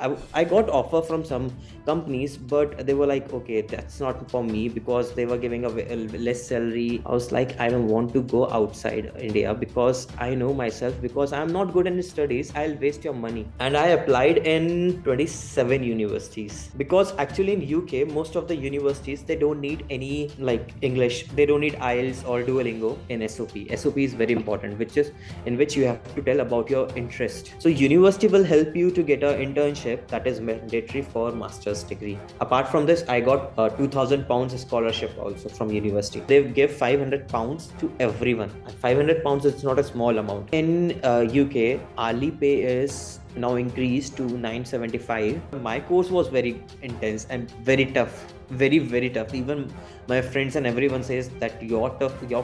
I got offer from some companies, but they were like, okay, that's not for me, because they were giving away less salary. I was like, I don't want to go outside India, because I know myself, because I'm not good in studies, I'll waste your money. And I applied in 27 universities, because actually in UK, most of the universities, they don't need any like English. They don't need IELTS or Duolingo in SOP. SOP is very important, which is in which you have to tell about your interest. So university will help you to get an internship that is mandatory for master's degree. Apart from this, I got a £2,000 scholarship also from university. They give £500 to everyone. £500 is not a small amount. In UK, hourly pay is now increased to £9.75. My course was very intense and very tough. Very, very tough. Even my friends and everyone says that your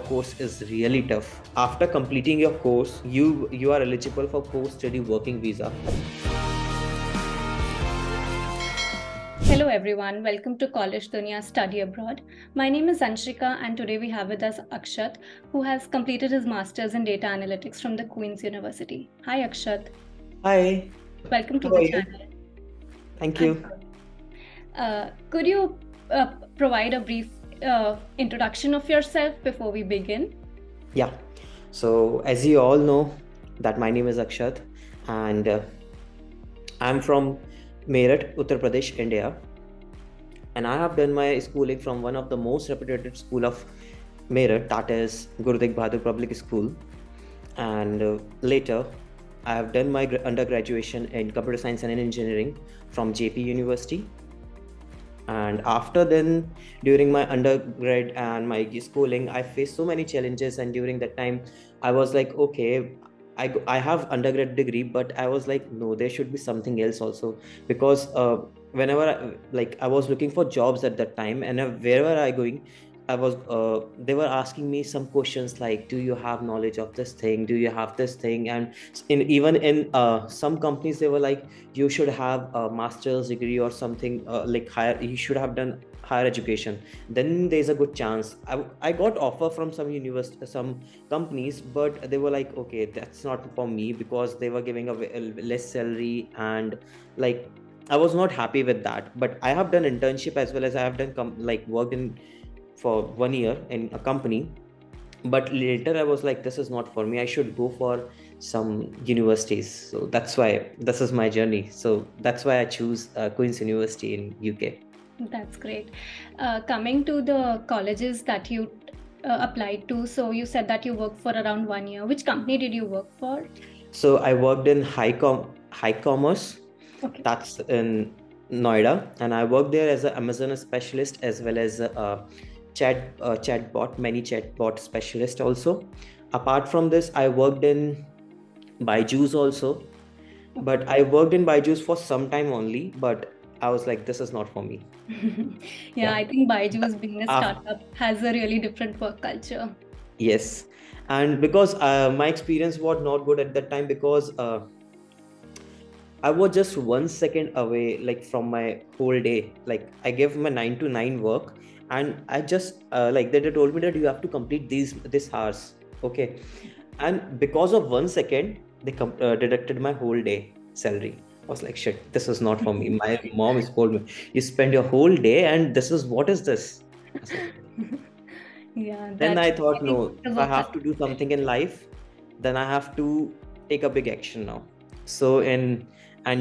course is really tough. After completing your course, you are eligible for post-study working visa. Hello everyone, welcome to College Dunia Study Abroad. My name is Anshika and today we have with us Akshat, who has completed his Masters in Data Analytics from the Queen's University. Hi Akshat. Hi. Welcome to the channel. Thank you. Could you provide a brief introduction of yourself before we begin? Yeah. So as you all know that my name is Akshat and I'm from Meerut, Uttar Pradesh, India, and I have done my schooling from one of the most reputed school of Meerut, that is Gurudev Bahadur Public School, and later I have done my undergraduate in Computer Science and Engineering from JP University, and after then during my undergrad and my schooling I faced so many challenges, and during that time I was like, okay, I have undergrad degree, but I was like, no, there should be something else also, because whenever I was looking for jobs at that time, and wherever I going, I was they were asking me some questions like, do you have knowledge of this thing? Do you have this thing? And even in some companies, they were like, you should have a master's degree or something you should have done higher education, then there's a good chance. I got offer from some companies, but they were like, okay, that's not for me, because they were giving away less salary, and like I was not happy with that. But I have done internship as well as I have done worked in for 1 year in a company, but later I was like, this is not for me, I should go for some universities. So that's why this is my journey. So that's why I choose Queen's University in UK. That's great. Coming to the colleges that you applied to, so you said that you worked for around 1 year. Which company did you work for? So I worked in High Commerce, okay. That's in Noida, and I worked there as an Amazon specialist as well as a chatbot specialist also. Apart from this, I worked in Byju's also, okay. But I worked in Byju's for some time only, but I was like, this is not for me. Yeah, I think Byju's being a startup has a really different work culture. Yes, and because my experience was not good at that time, because I was just 1 second away from my whole day. I gave my 9 to 9 work, and I just they told me that you have to complete these hours, okay, and because of 1 second they deducted my whole day salary. I was like, shit, this is not for me. My mom has told me, you spend your whole day and what is this? Yeah. Then I thought, no, I have to do something in life. Then I have to take a big action now. So and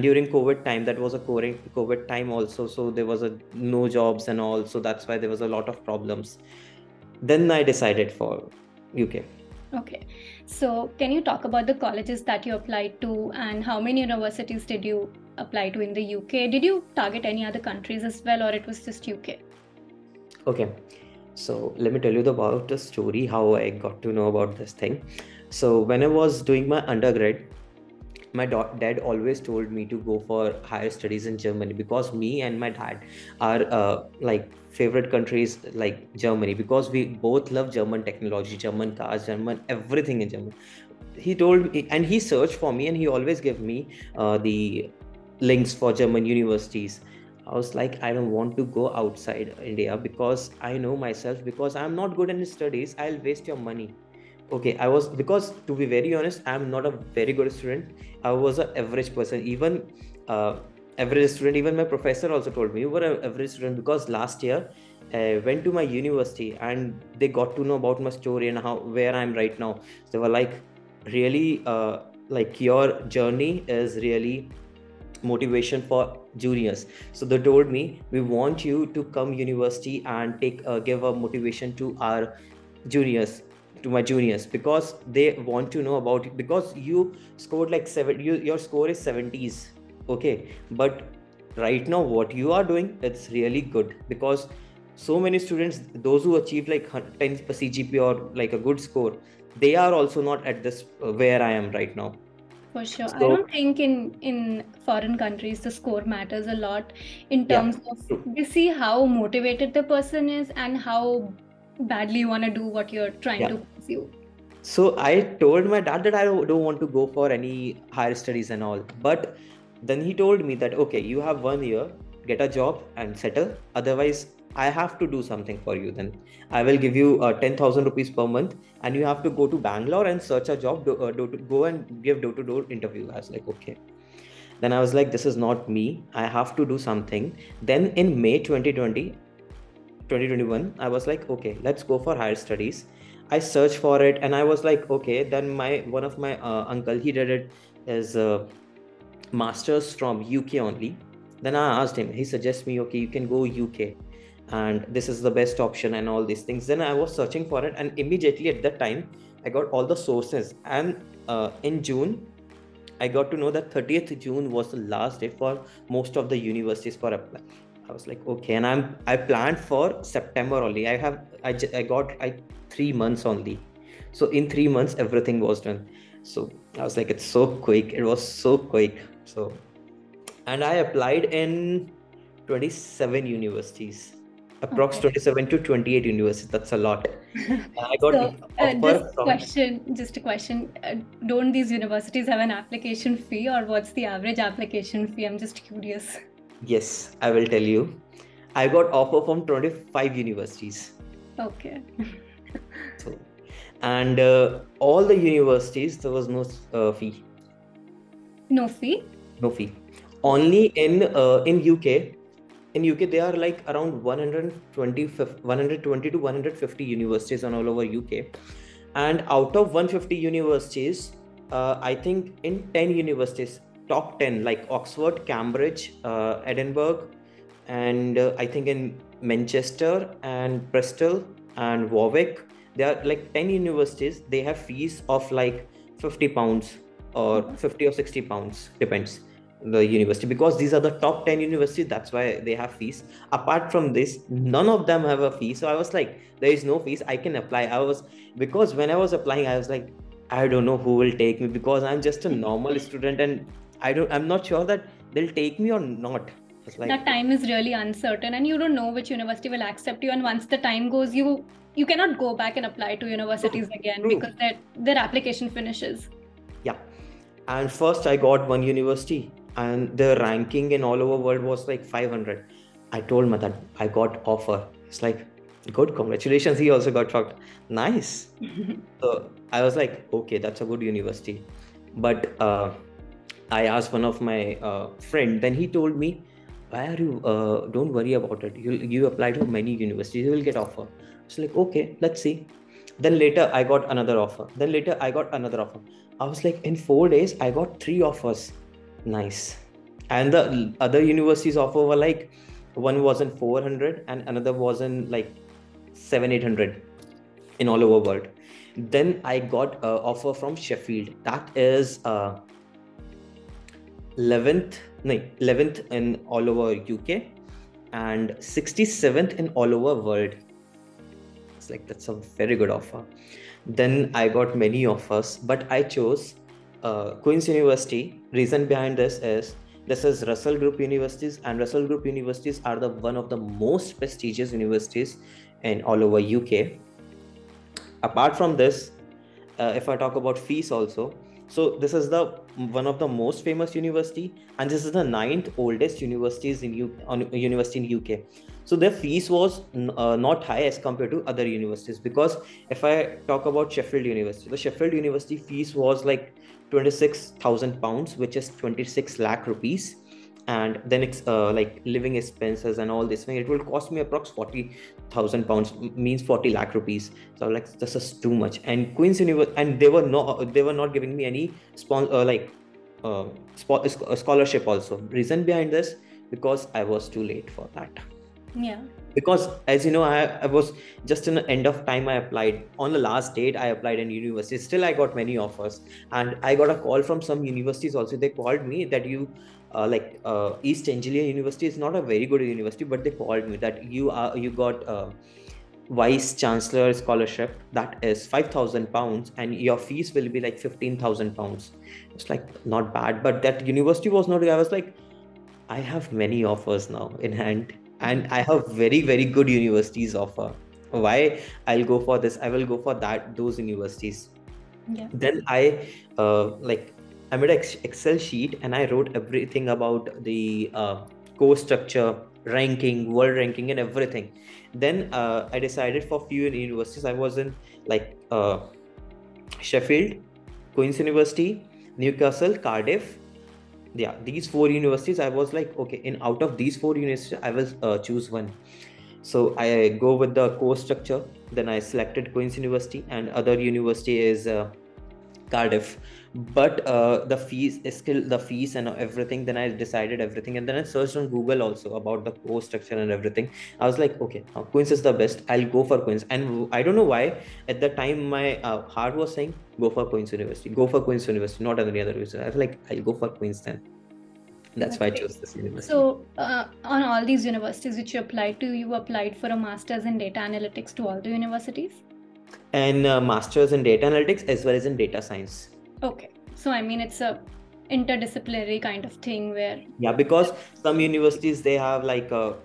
during COVID time, that was a COVID time also. So there was no jobs and all. So that's why there was a lot of problems. Then I decided for UK. Okay, so can you talk about the colleges that you applied to, and how many universities did you apply to in the UK? Did you target any other countries as well, or it was just UK? Okay, so let me tell you about the story, how I got to know about this thing. So when I was doing my undergrad, my dad always told me to go for higher studies in Germany, because me and my dad are favorite countries like Germany, because we both love German technology, German cars, German everything in German. He told me, and he searched for me, and he always gave me the links for German universities. I was like, I don't want to go outside India, because I know myself, because I'm not good in studies, I'll waste your money. Okay, because to be very honest, I'm not a very good student. I was an average person. Even average student. Even my professor also told me you were an average student, because last year I went to my university and they got to know about my story and how where I'm right now. So they were like, really, like your journey is really motivation for juniors. So they told me, we want you to come university and give a motivation to our juniors, to my juniors, because they want to know about it, because you scored like your score is 70s. Okay, but right now what you are doing, it's really good, because so many students, those who achieve like 10 CGPA or like a good score, they are also not at this where I am right now. For sure. So, I don't think in foreign countries the score matters a lot in terms of true. They see how motivated the person is and how badly you want to do what you're trying to pursue. So I told my dad that I don't want to go for any higher studies and all, but then he told me that, okay, you have 1 year, get a job and settle. Otherwise, I have to do something for you. Then I will give you 10,000 rupees per month and you have to go to Bangalore and search a job, go and give door-to-door interview. I was like, okay. Then I was like, this is not me. I have to do something. Then in May 2021, I was like, okay, let's go for higher studies. I searched for it and I was like, okay. Then one of my uncle, he did it as master's from UK only. Then I asked him, he suggests me, okay, you can go UK and this is the best option and all these things. Then I was searching for it and immediately at that time I got all the sources, and in June I got to know that 30th June was the last day for most of the universities for apply. I was like, okay, and I planned for September only. I got 3 months only, so in 3 months everything was done. So I was like, it's so quick. It was so quick. So, and I applied in 27 universities, approx. 27 to 28 universities. That's a lot. And I got just a question. Don't these universities have an application fee, or what's the average application fee? I'm just curious. Yes, I will tell you. I got offer from 25 universities. Okay. So. And all the universities, there was no fee. No fee? No fee. Only in UK. In UK, there are like around 120 to 150 universities on all over UK. And out of 150 universities, I think in 10 universities, top 10, like Oxford, Cambridge, Edinburgh, and I think in Manchester and Bristol and Warwick. There are like 10 universities, they have fees of like £50 or 50 or 60 pounds, depends the university, because these are the top 10 universities, that's why they have fees. Apart from this, none of them have a fee. So I was like, there is no fees, I can apply. Because when I was applying, I was like, I don't know who will take me, because I'm just a normal student and I'm not sure that they'll take me or not. Like, that time is really uncertain and you don't know which university will accept you, and once the time goes, you cannot go back and apply to universities again. True. Because their application finishes. Yeah. And first I got one university and the ranking in all over world was like 500. I told my dad I got offer. It's like, good, congratulations. He also got shocked. Nice. So I was like, okay, that's a good university. But I asked one of my friend, then he told me, why are you, don't worry about it. You apply to many universities, you will get offer. It's like, okay, let's see. Then later I got another offer. I was like, in 4 days, I got 3 offers. Nice. And the other universities offer were like, one was in 400 and another was in like 700-800 in all over world. Then I got an offer from Sheffield. That is 11th in all over UK and 67th in all over world. It's like, that's a very good offer. Then I got many offers, but I chose Queen's University. Reason behind this is Russell Group Universities, and Russell Group Universities are the one of the most prestigious universities in all over UK. Apart from this, if I talk about fees also, so this is the one of the most famous university, and this is the 9th oldest university in UK. So their fees was not high as compared to other universities, because if I talk about Sheffield University, the Sheffield University fees was like £26,000, which is 26 lakh rupees. and then it's like living expenses and all this thing, it will cost me approx 40,000 pounds, means 40 lakh rupees. So I'm like, this is too much. And Queen's University, and they were not giving me any scholarship also. Reason behind this, because I was too late for that. Yeah. Because as you know, I was just in the end of time. I applied on the last date. I applied in universities. Still, I got many offers, and I got a call from some universities also. They called me that you East Anglia University is not a very good university, but they called me that you got Vice Chancellor scholarship, that is 5,000 pounds, and your fees will be like 15,000 pounds. It's like not bad, but that university was not. I was like, I have many offers now in hand. And I have very, very good universities offer. Why? I'll go for this. I will go for that, those universities. Yeah. Then I made an Excel sheet and I wrote everything about the course structure, ranking, world ranking and everything. Then I decided for few universities. I was in Sheffield, Queen's University, Newcastle, Cardiff. Yeah, these four universities, I was like, okay, in out of these four universities, I will choose one. So I go with the course structure. Then I selected Queen's University, and other university is Cardiff. But the fees and everything. Then I decided everything, and then I searched on Google also about the course structure and everything. I was like, okay, Queen's is the best. I'll go for Queen's. And I don't know why at the time my heart was saying, go for Queen's University, not any other university. I was like, I'll go for Queen's then. That's why I chose this university. So on all these universities which you applied for a master's in data analytics to all the universities? And master's in data analytics as well as in data science. Okay, so I mean it's a interdisciplinary kind of thing where... Yeah, because some universities, they have like a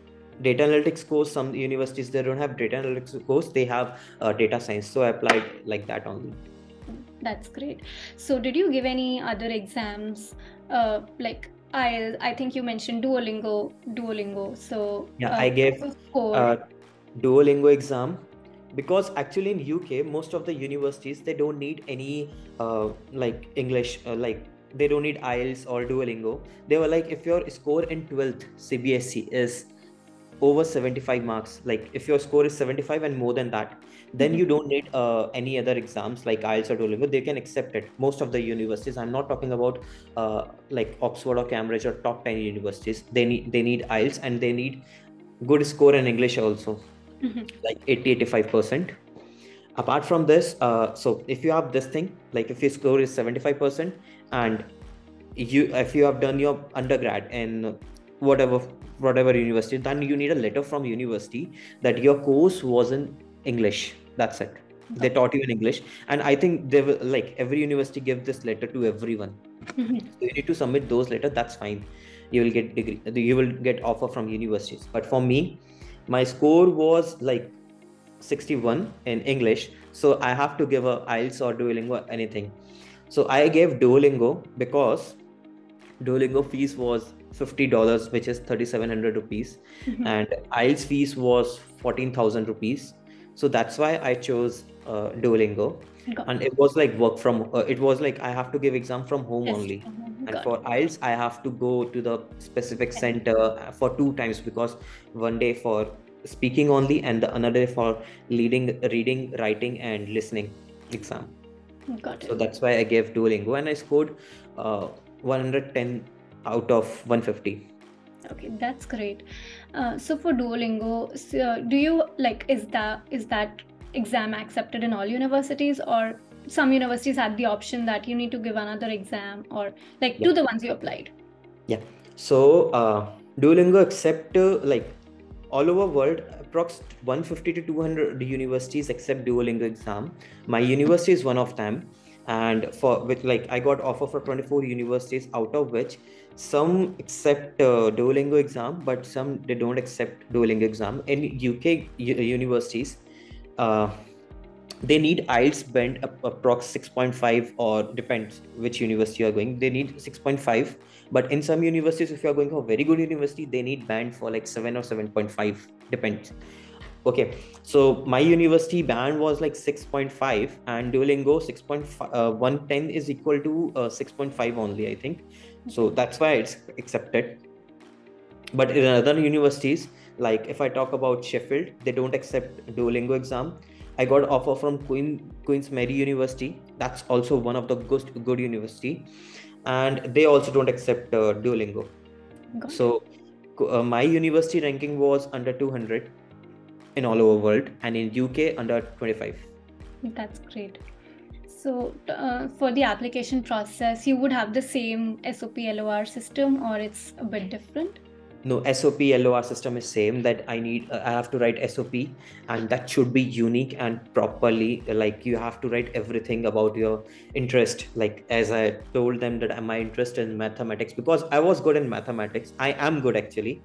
data analytics course, some universities they don't have data analytics course, they have data science. So I applied like that only. That's great. So did you give any other exams? I think you mentioned Duolingo. So yeah, I gave Duolingo exam. Because actually in UK, most of the universities, they don't need any English, they don't need IELTS or Duolingo. They were like, if your score in 12th CBSE is over 75 marks, like if your score is 75 and more than that, then you don't need any other exams like IELTS or Duolingo. They can accept it. Most of the universities, I'm not talking about Oxford or Cambridge or top 10 universities. They need IELTS and they need good score in English also. Mm-hmm. Like 80-85%. Apart from this, so if you have this thing, like if your score is 75% and if you have done your undergrad in whatever university, then you need a letter from university that your course was in English. That's it. Okay. They taught you in English, and I think they will, like every university give this letter to everyone. Mm-hmm. So you need to submit those letters. That's fine. You will get degree. You will get offer from universities. But for me, my score was like 61 in English. So I have to give a IELTS or Duolingo or anything. So I gave Duolingo because Duolingo fees was $50, which is 3,700 rupees. Mm-hmm. And IELTS fees was 14,000 rupees. So that's why I chose Duolingo. And it was like I have to give exam from home only. And for IELTS, I have to go to the specific center for 2 times, because one day for speaking only and another day for reading, writing and listening exam. Got it. So that's why I gave Duolingo and I scored 110 out of 150. Okay, that's great. So for Duolingo, so do you is that exam accepted in all universities, or some universities had the option that you need to give another exam, or to the ones you applied? Yeah, so Duolingo accept all over world, approx 150 to 200 universities accept Duolingo exam. My university is one of them, and I got offer for 24 universities, out of which some accept Duolingo exam, but some they don't accept Duolingo exam. In UK universities, they need IELTS band approx 6.5, or depends which university you are going, they need 6.5. But in some universities, if you are going for a very good university, they need band for 7 or 7.5, depends. Okay, so my university band was 6.5, and Duolingo 110 is equal to 6.5 only, I think. So that's why it's accepted. But in other universities, like if I talk about Sheffield, they don't accept Duolingo exam. I got offer from Queen's University. That's also one of the good university, and they also don't accept Duolingo. Got so my university ranking was under 200 in all over world, and in UK under 25. That's great. So for the application process, you would have the same SOP LOR system, or it's a bit different? No, SOP LOR system is same, that I have to write SOP, and that should be unique and properly, like you have to write everything about your interest. Like as I told them that my interest in mathematics, because I was good in mathematics. I am good actually.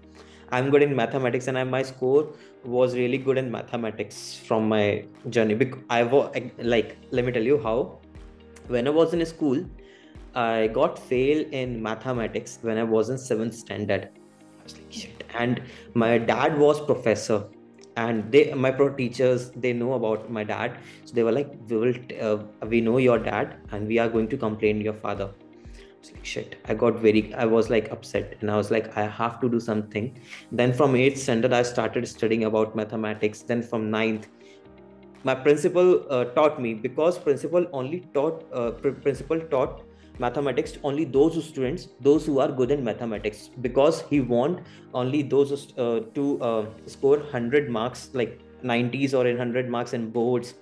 I'm good in mathematics, and my score was really good in mathematics from my journey. Because I was like, let me tell you how. When I was in school, I got fail in mathematics when I was in 7th standard. I was like, shit. And my dad was professor, and my teachers, they know about my dad. So they were like, we know your dad, and we are going to complain to your father. I was like, shit. I was like upset, and I was like, I have to do something. Then from 8th standard, I started studying about mathematics. Then from 9th, my principal taught me, because principal taught mathematics only those who are good in mathematics, because he want only those to score 100 marks, like 90s or 100 marks in boards.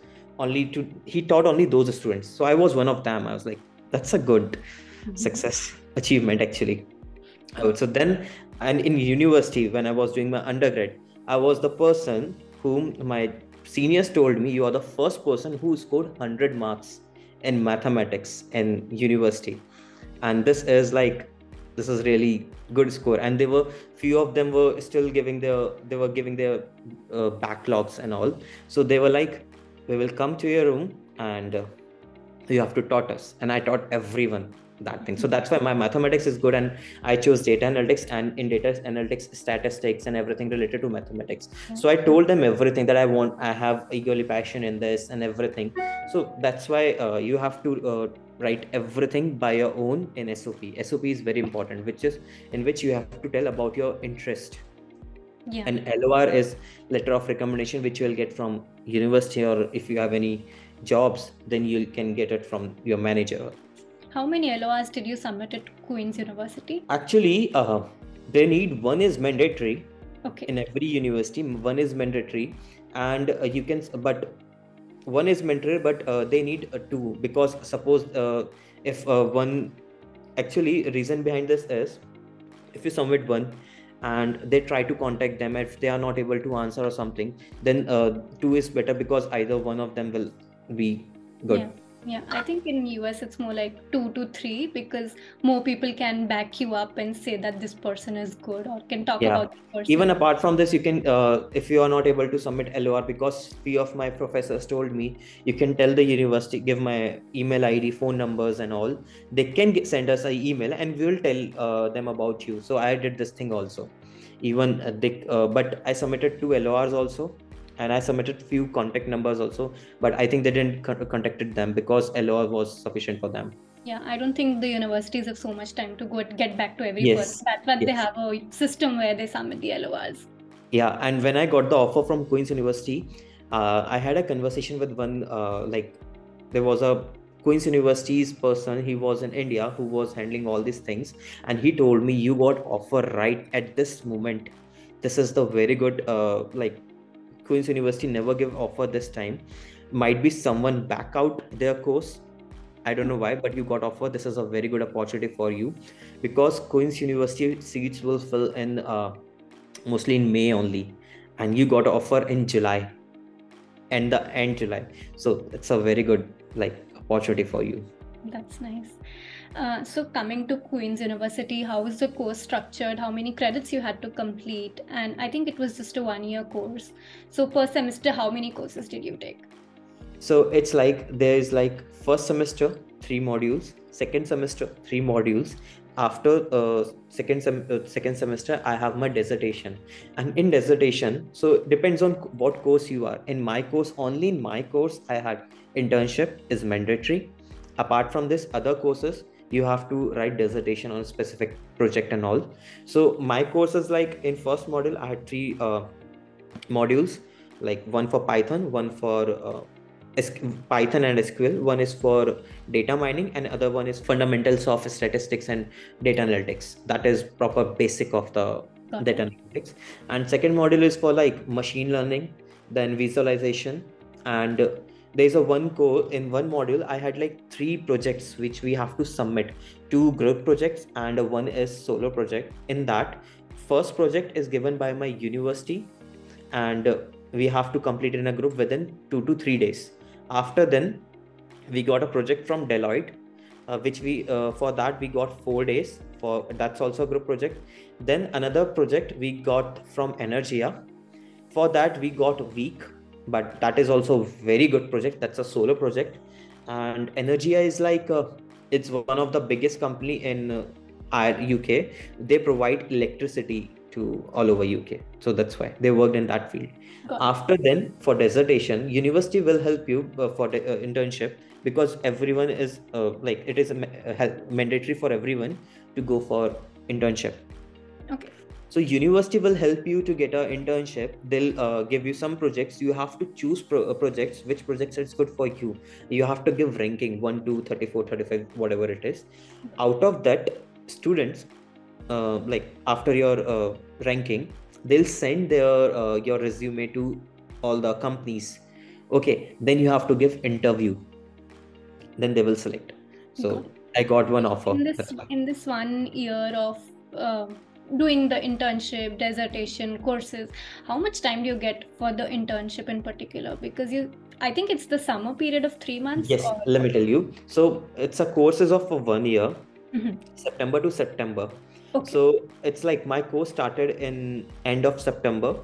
He taught only those students. So I was one of them. I was like, that's a good success achievement actually. So then, and in university, when I was doing my undergrad, I was the person whom my seniors told me, you are the first person who scored 100 marks in mathematics in university, and this is really good score. And they were, few of them were still giving their backlogs and all. So they were like, we will come to your room and you have to taught us. And I taught everyone that thing. So that's why my mathematics is good, and I chose data analytics, and in data analytics, statistics and everything related to mathematics. Okay. So I told them everything that I have eagerly passion in this and everything. So that's why you have to write everything by your own in SOP. SOP is very important, in which you have to tell about your interest. Yeah. And LOR is letter of recommendation, which you will get from university, or if you have any jobs, then you can get it from your manager. How many LORs did you submit at Queen's University? Actually, they need one is mandatory. Okay. In every university, one is mandatory, and they need two, because suppose reason behind this is, if you submit one and they try to contact them, if they are not able to answer or something, then two is better, because either one of them will be good. Yeah. Yeah, I think in US it's more like 2 to 3, because more people can back you up and say that this person is good, or can talk about this person. Even apart from this, you can, if you are not able to submit LOR, because few of my professors told me, you can tell the university, give my email ID, phone numbers and all. They can send us an email, and we will tell them about you. So I did this thing also. Even but I submitted 2 LORs also. And I submitted few contact numbers also, but I think they didn't contacted them, because LOR was sufficient for them. Yeah, I don't think the universities have so much time to get back to everyone. Yes. That's why they have a system where they submit the LORs. Yeah, and when I got the offer from Queen's University, I had a conversation with one, there was a Queen's University's person, he was in India, who was handling all these things. And he told me, you got offer right at this moment. This is the very good, Queen's University never give offer this time. Might be someone back out their course. I don't know why, but you got offer. This is a very good opportunity for you, because Queen's University seats will fill in mostly in May only, and you got offer in July, and the end July. So it's a very good opportunity for you. That's nice. So coming to Queen's University, how is the course structured? How many credits you had to complete? And I think it was just a 1-year course. So per semester, how many courses did you take? So it's first semester, 3 modules, second semester, 3 modules. After second semester, I have my dissertation, and in dissertation, so it depends on what course you are. In my course, I had internship is mandatory. Apart from this, other courses you have to write dissertation on a specific project and all. So my courses, like in first module, I had three modules, like one for Python, one for Python and SQL, one is for data mining, and other one is fundamentals of statistics and data analytics. That is proper basic of the data analytics. And second module is for like machine learning, then visualization, and there's a one course in one module. I had like three projects which we have to submit, two group projects and one is solo project. In that, first project is given by my university and we have to complete in a group within 2 to 3 days. After then, we got a project from Deloitte, which we for that we got 4 days. For that's also a group project. Then another project we got from Energia. For that we got a week, but that is also a very good project. That's a solo project, and Energia is like it's one of the biggest company in UK. They provide electricity to all over UK. So that's why they worked in that field. After then, for dissertation, university will help you for the internship, because everyone is like it is mandatory for everyone to go for internship. Okay. So university will help you to get an internship. They'll give you some projects. You have to choose projects, which projects is good for you. You have to give ranking 1, 2, 34, 35, whatever it is. Out of that, students, like after your ranking, they'll send their your resume to all the companies. Okay, then you have to give interview. Then they will select. So I got one offer. In this 1 year of doing the internship, dissertation, courses, how much time do you get for the internship in particular? Because I think it's the summer period of 3 months. Yes, let me tell you. So it's a courses of for 1 year, September to September. Okay. So it's like my course started in end of September,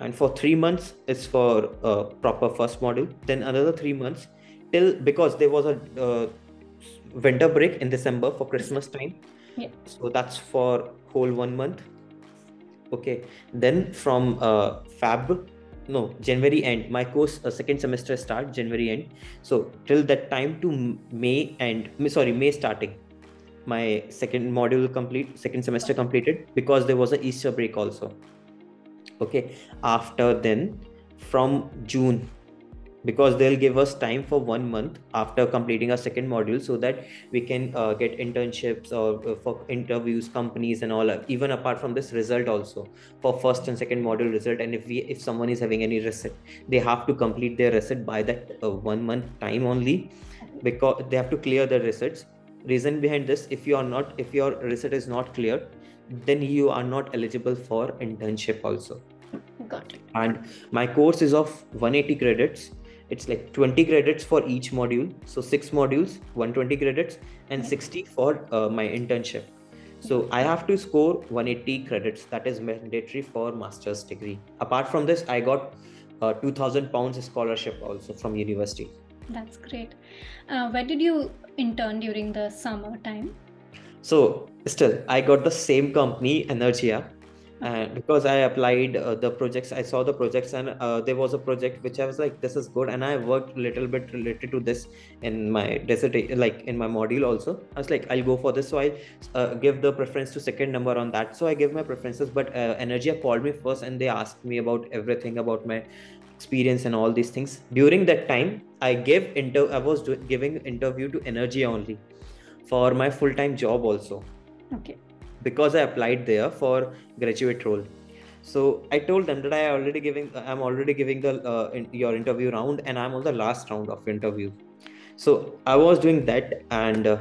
and for 3 months it's for proper first module. Then another 3 months till, because there was a winter break in December for Christmas time. Yeah. So that's for whole 1 month. Okay. Then from January end, my course second semester start January end. So till that time to May starting. My second module completed because there was an Easter break also. Okay. After then, from June, because they'll give us time for 1 month after completing our second module, so that we can get internships or for interviews, companies and all. Even apart from this, result also for first and second module result. And if someone is having any reset, they have to complete their reset by that 1 month time only, because they have to clear their resets. Reason behind this, if your reset is not clear, then you are not eligible for internship also. Got it. And my course is of 180 credits. It's like 20 credits for each module. So 6 modules, 120 credits and 60 for my internship. So I have to score 180 credits. That is mandatory for master's degree. Apart from this, I got £2,000 scholarship also from university. That's great. Where did you intern during the summer time? So still, I got the same company, Energia, because I applied the projects. I saw the projects and there was a project which I was like, this is good. And I worked a little bit related to this in my dissertation, like in my module also. I was like, I'll go for this. So I give the preference to second number on that. So I gave my preferences, but Energia called me first and they asked me about everything, about my experience and all these things. During that time, I was giving interview to Energia only for my full-time job also. Okay. Because I applied there for graduate role. So I told them that I'm already giving the your interview round and I'm on the last round of interview. So I was doing that and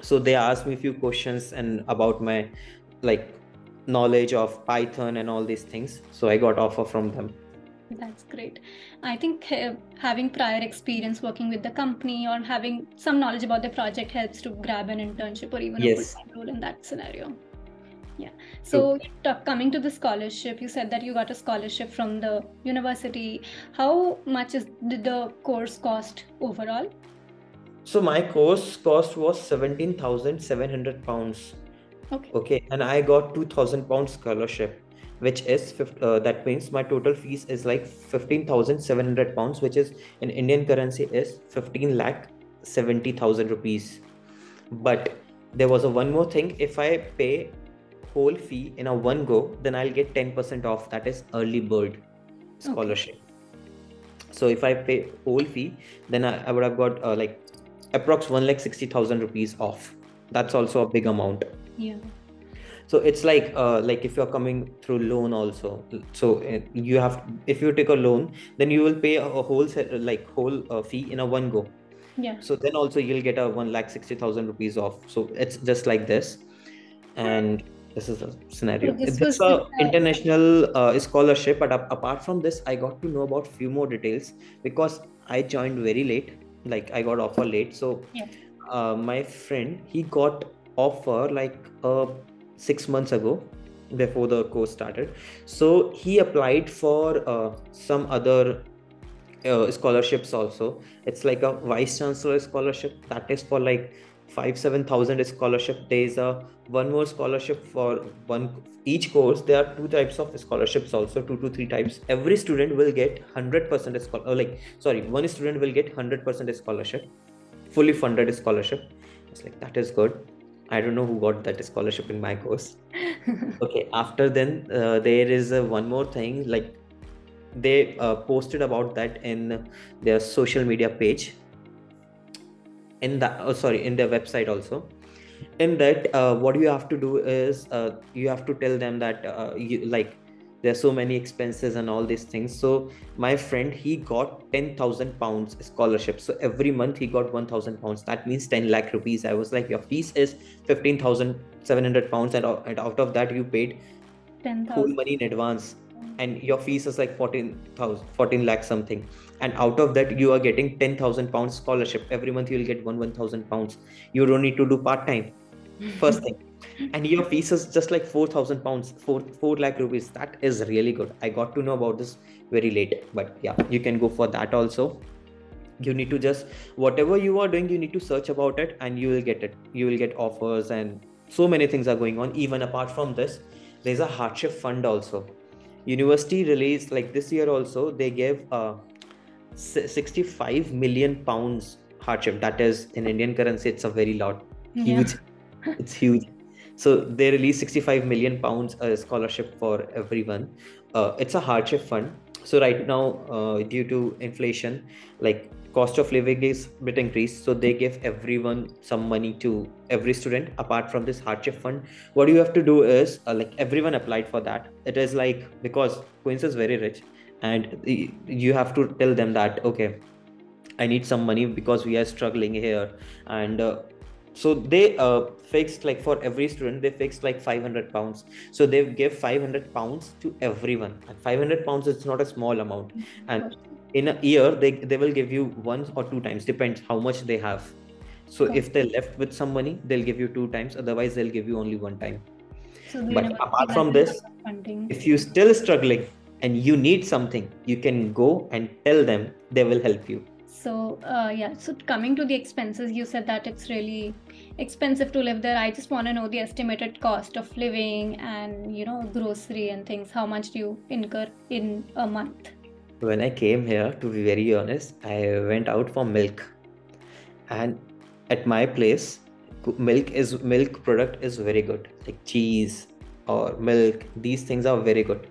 so they asked me a few questions and about my like knowledge of Python and all these things. So I got offer from them. That's great. I think having prior experience working with the company or having some knowledge about the project helps to grab an internship or even a full-time role in that scenario. Yeah. So coming to the scholarship, you said that you got a scholarship from the university. How much did the course cost overall? So my course cost was £17,700. Okay. Okay. And I got £2,000 scholarship, which is that means my total fees is like £15,700, which is in Indian currency is 15,70,000 rupees. But there was a one more thing. If I pay whole fee in a one go, then I'll get 10% off. That is early bird scholarship. Okay. So if I pay whole fee, then I would have got like approx 1,60,000 rupees off. That's also a big amount. Yeah. So it's like if you're coming through loan also, so you have, if you take a loan, then you will pay a whole set, like whole fee in a one go. Yeah. So then also you'll get a 1,60,000 rupees off. So it's just like this. And this is the scenario. So it's an international scholarship. But apart from this, I got to know about few more details because I joined very late. Like I got offer late. So yeah. My friend, he got offer like 6 months ago before the course started. So he applied for some other scholarships also. It's like a vice chancellor scholarship that is for like 5,000-7,000 scholarship. There's a one more scholarship for one each course. There are two types of scholarships also, 2 to 3 types. Every student will get 100% one student will get 100% scholarship, fully funded scholarship. It's like, that is good. I don't know who got that scholarship in my course. Okay, after then there is one more thing, like they posted about that in their social media page, in their website also. In that, what you have to do is you have to tell them that there's so many expenses and all these things. So my friend, he got 10,000 pounds scholarship. So every month he got 1,000 pounds. That means 10 lakh rupees. I was like, your fees is 15,700 pounds. And out of that, you paid 10,000 full money in advance. And your fees is like 14 lakh something. And out of that, you are getting 10,000 pounds scholarship. Every month you'll get 1,000 pounds. You don't need to do part-time. First thing. And your fees is just like 4,000 pounds, 4 lakh rupees. That is really good. I got to know about this very late, but yeah, you can go for that also. You need to just, whatever you are doing, you need to search about it and you will get it. You will get offers and so many things are going on. Even apart from this, there's a hardship fund also. University released, like this year also, they gave 65 million pounds hardship. That is, in Indian currency, it's a very lot. Huge. Yeah. It's huge. So they released 65 million pounds scholarship for everyone. It's a hardship fund. So right now, due to inflation, like cost of living is a bit increased. So they give everyone some money, to every student, apart from this hardship fund. What you have to do is like everyone applied for that. It is like, because Queen's is very rich and you have to tell them that, okay, I need some money because we are struggling here. And so they fixed, like for every student, they fixed like 500 pounds. So they give 500 pounds to everyone. And 500 pounds is not a small amount. And in a year, they will give you once or two times, depends how much they have. So okay. If they're left with some money, they'll give you two times. Otherwise, they'll give you only one time. So but apart from this, if you're still struggling and you need something, you can go and tell them, they will help you. So so coming to the expenses, you said that it's really expensive to live there. I just want to know the estimated cost of living and, grocery and things. How much do you incur in a month? When I came here, to be very honest, I went out for milk. And at my place, milk product is very good. Like cheese or milk, these things are very good.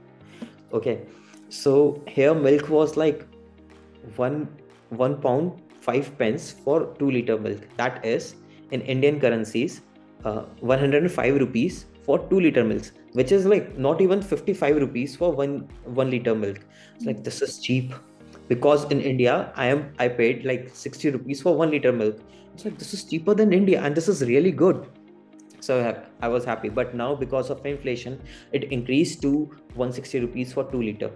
Okay. So here milk was like £1.05 for 2 liter milk. That is, in Indian currencies, 105 rupees for 2 liter milk, which is like not even 55 rupees for one liter milk. It's like, this is cheap, because in India I paid like 60 rupees for 1 liter milk. It's like, this is cheaper than India and this is really good. So I was happy. But now because of inflation, it increased to 160 rupees for 2 liter.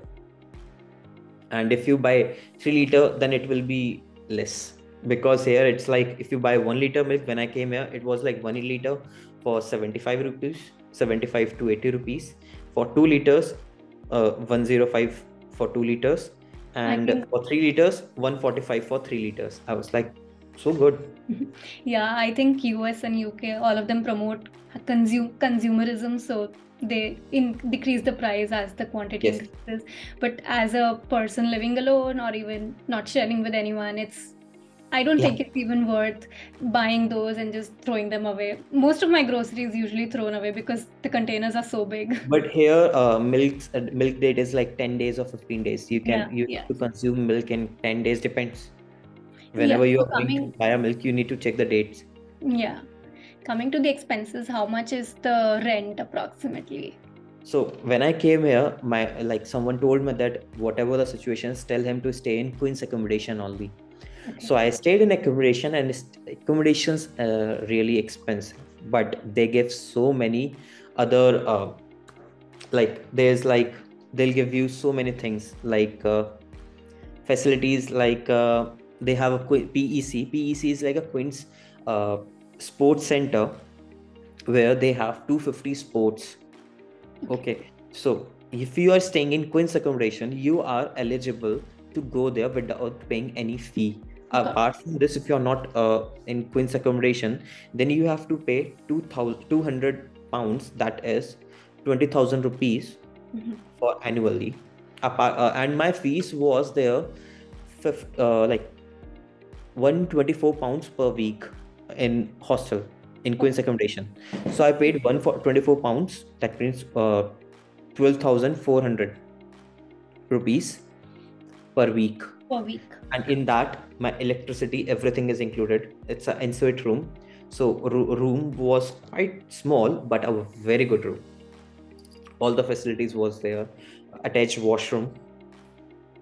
And if you buy 3 liter, then it will be less, because here it's like, if you buy 1 liter milk, when I came here, it was like 1 liter for 75 to 80 rupees for 2 liters, 105 for 2 liters, and for 3 liters, 145 for 3 liters. I was like, so good. Yeah, I think US and UK, all of them promote consumerism. So they decrease the price as the quantity increases. But as a person living alone or even not sharing with anyone, it's I don't think it's even worth buying those and just throwing them away. Most of my grocery is usually thrown away because the containers are so big. But here, milk date is like 10 days or 15 days. You can you consume milk in 10 days, depends. Whenever you are going to buy a milk, you need to check the dates. Yeah. Coming to the expenses, how much is the rent approximately? So when I came here, someone told me that whatever the situations, tell him to stay in Queen's accommodation only. Okay. So I stayed in accommodation, and accommodation's really expensive, but they give so many other they'll give you so many things like facilities, like they have a PEC. PEC is like a Queen's sports center where they have 250 sports. Okay, so if you are staying in Queen's accommodation, you are eligible to go there without paying any fee. Apart from this, if you're not in Queen's accommodation, then you have to pay £200, that is 20,000 rupees for annually. And my fees was there £124 per week in hostel, in Queen's accommodation. So I paid £124, that means 12,400 rupees per week. Per week. And in that, my electricity, everything is included. It's an ensuite room. So room was quite small, but a very good room. All the facilities was there. Attached washroom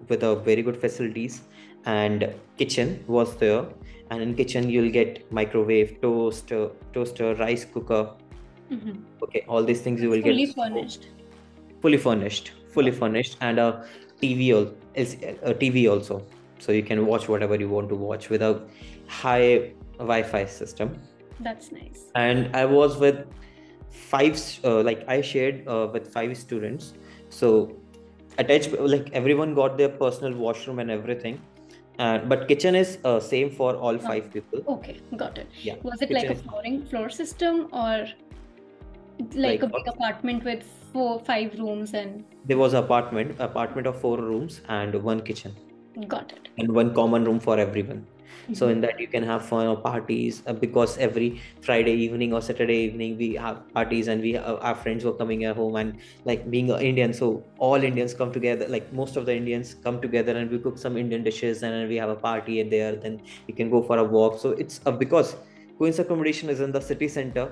with a very good facilities, and kitchen was there. And in kitchen, you'll get microwave, toaster, rice cooker. Okay, all these things you will get. Fully furnished, and a TV, also. So you can watch whatever you want to watch with a high Wi-Fi system. That's nice. And I was with five students. So attached, everyone got their personal washroom and everything. But kitchen is same for all five people. Okay, got it. Yeah. Was it kitchen like a floor system, or like a big apartment with 4-5 rooms? And there was an apartment of 4 rooms and 1 kitchen. Got it. And 1 common room for everyone. Mm-hmm. So in that you can have fun or parties, because every Friday evening or Saturday evening we have parties, and our friends were coming at home, and being an Indian, so all Indians come together, most of the Indians come together, and we cook some Indian dishes, and we have a party in there. Then you can go for a walk. So it's because Queen's accommodation is in the city center,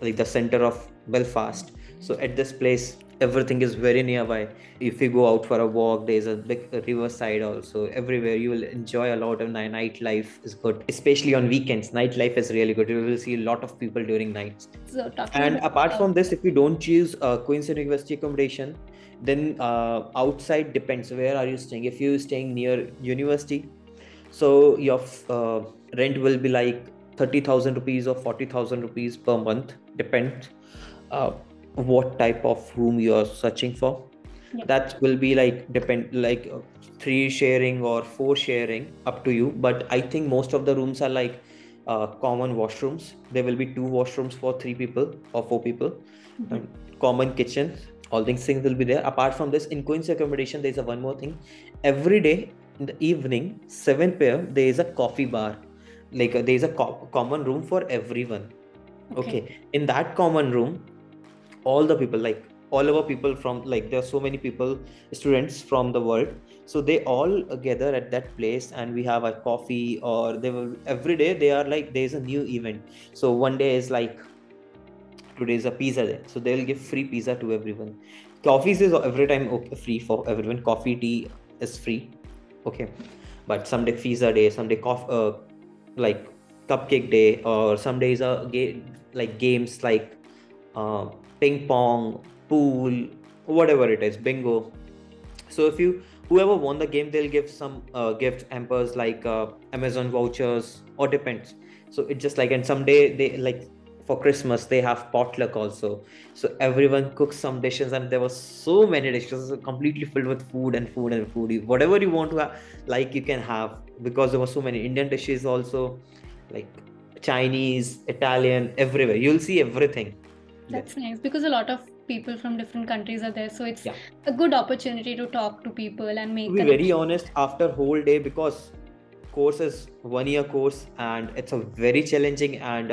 the center of Belfast. So at this place, everything is very nearby. If you go out for a walk, there's a big riverside also. Everywhere you will enjoy a lot of nightlife is good, especially on weekends. Nightlife is really good. You will see a lot of people during nights. So and apart from this, if you don't choose Queen's University accommodation, then outside depends where are you staying. If you're staying near university, so your rent will be 30,000 rupees or 40,000 rupees per month, depends what type of room you are searching for. Yep. That will be depend 3 sharing or 4 sharing, up to you. But I think most of the rooms are common washrooms. There will be 2 washrooms for 3 people or 4 people. Mm-hmm. Common kitchen, all these things will be there. Apart from this, in Queen's accommodation, there is one more thing. Every day in the evening, 7 PM, there is a coffee bar. There is a common room for everyone. Okay. In that common room, all the people, all over people from, there are so many people, students from the world. So they all gather at that place, and we have a coffee, or they will, every day they are there's a new event. So one day is today is a pizza day. So they will give free pizza to everyone. Coffees is every time free for everyone. Coffee, tea is free. Okay. But someday pizza day, someday cupcake day, or some days are games ping pong, pool, whatever it is, bingo. So if whoever won the game, they'll give some gift hampers, Amazon vouchers, or depends. So it's just and someday they for Christmas they have potluck also. So everyone cooks some dishes, and there were so many dishes completely filled with food. Whatever you want to have, you can have, because there were so many Indian dishes also, Chinese, Italian, everywhere. You'll see everything. That's nice, because a lot of people from different countries are there. So it's a good opportunity to talk to people and make connections. To be very honest, after whole day, because course is 1 year course, and it's a very challenging, and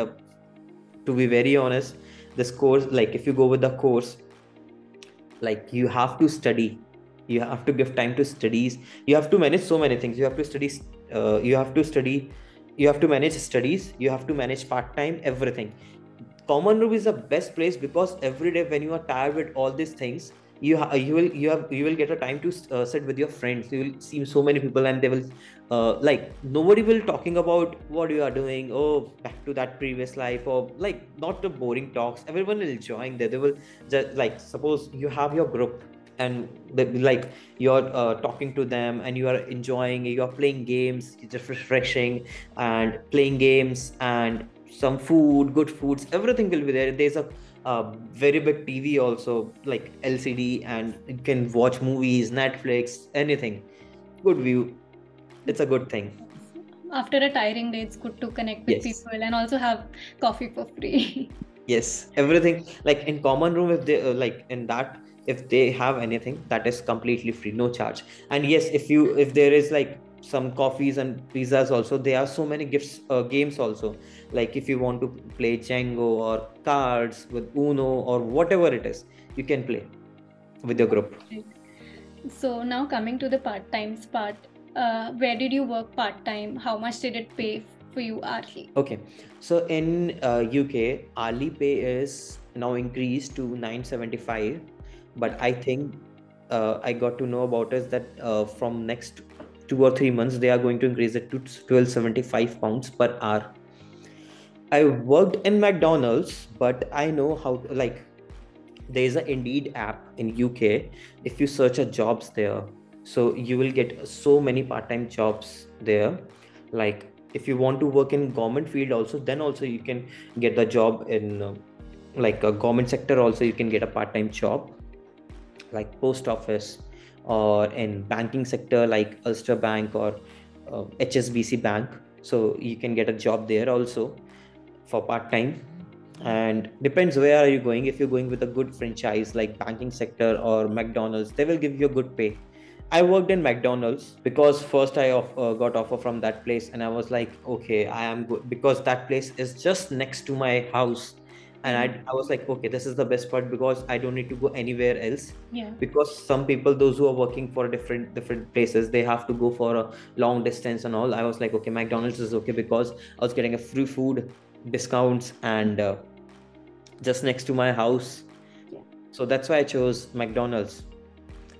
to be very honest, this course, like if you go with the course, like you have to study, you have to give time to studies, you have to manage so many things, you have to study, you have to manage studies, you have to manage part-time, everything. Common room is the best place, because every day when you are tired with all these things, you will get a time to sit with your friends. You will see so many people, and they will like nobody will talking about what you are doing. Oh, back to that previous life, or like not the boring talks. Everyone will join there. They will just, like, suppose you have your group, and they, like you're talking to them, and you are enjoying. You are playing games, just refreshing, and playing games, and some food, good foods. Everything will be there. There's a very big TV also, like LCD, and you can watch movies, Netflix, anything. Good view. It's a good thing. After a tiring day, it's good to connect with people and also have coffee for free. Yes, everything. Like in common room, if they like in that, if they have anything, that is completely free, no charge. And yes, if there is like some coffees and pizzas also, there are so many gifts games also, like if you want to play Django or cards with Uno or whatever it is, you can play with your group. So now coming to the part-times part, where did you work part-time? How much did it pay for you hourly? Okay, so in UK, hourly pay is now increased to 975, but I think I got to know about is that from next 2 or 3 months, they are going to increase it to 1275 pounds per hour. I worked in McDonald's, but I know how to, like, there is an Indeed app in UK. If you search a jobs there, so you will get so many part-time jobs there. Like if you want to work in government field also, then also you can get the job in like a government sector also, you can get a part-time job like post office, or in banking sector like Ulster Bank or HSBC Bank. So you can get a job there also for part-time, and depends where are you going. If you're going with a good franchise like banking sector or McDonald's, they will give you a good pay. I worked in McDonald's because first I got offer from that place, and I was like, okay, I am good, because that place is just next to my house. And I was like, okay, this is the best part, because I don't need to go anywhere else. Yeah. Because some people, those who are working for different places, they have to go for a long distance and all. I was like, okay, McDonald's is okay, because I was getting a free food, discounts, and just next to my house. Yeah. So that's why I chose McDonald's.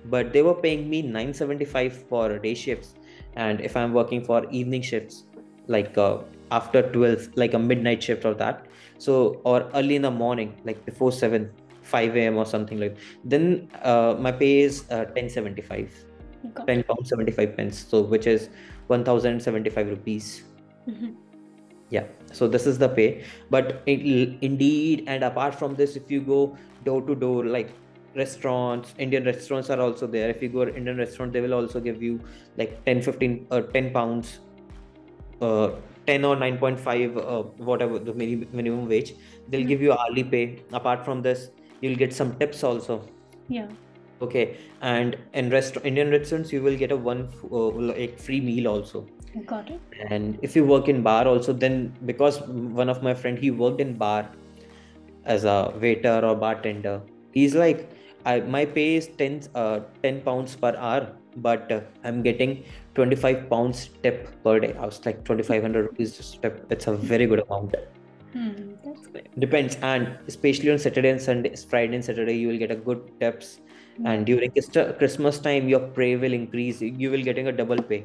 But they were paying me 9.75 for day shifts, and if I'm working for evening shifts, like after 12, like a midnight shift or that. So, or early in the morning, like before 7, 5 a.m. or something like that. Then my pay is 10.75, £10.75, so which is 1,075 rupees. Mm-hmm. Yeah, so this is the pay. But Indeed, and apart from this, if you go door to door, like restaurants, Indian restaurants are also there. If you go to Indian restaurant, they will also give you like 10, 15 or £10, 10 or 9.5, whatever the minimum wage, they'll give you hourly pay. Apart from this, you'll get some tips also. Yeah. Okay. And in Indian restaurants, you will get a like free meal also. Got it. And if you work in bar also, then because one of my friend, he worked in bar as a waiter or bartender. He's like, my pay is £10 per hour, but I'm getting £25 tip per day. I was like, 2,500 rupees just tip. It's a very good amount. That's good. Depends, and especially on Saturday and Sunday, Friday and Saturday, you will get a good tips. And during Christmas time, your pay will increase. You will getting a double pay.